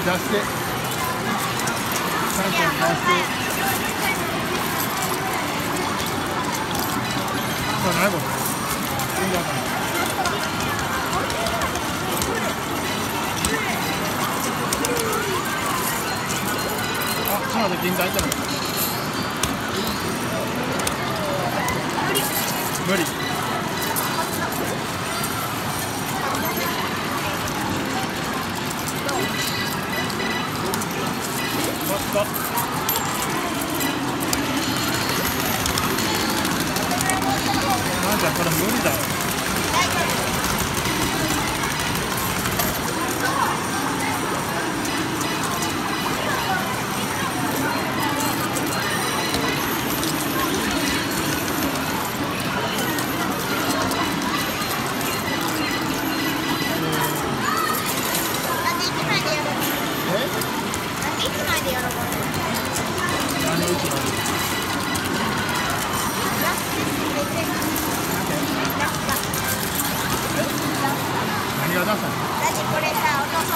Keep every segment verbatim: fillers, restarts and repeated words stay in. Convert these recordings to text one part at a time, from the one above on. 出してちゃんと回してそうなのこれ全然わかんない。あ、カナダ銀座行ったの無理無理ストップ。なんだこれ無理だよ。え？いつまでやろうかね。何をいつまで。ラストです。ラスト。何がダンス？私これさ、落とそ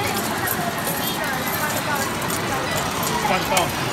こでいいのに使うと。使うと。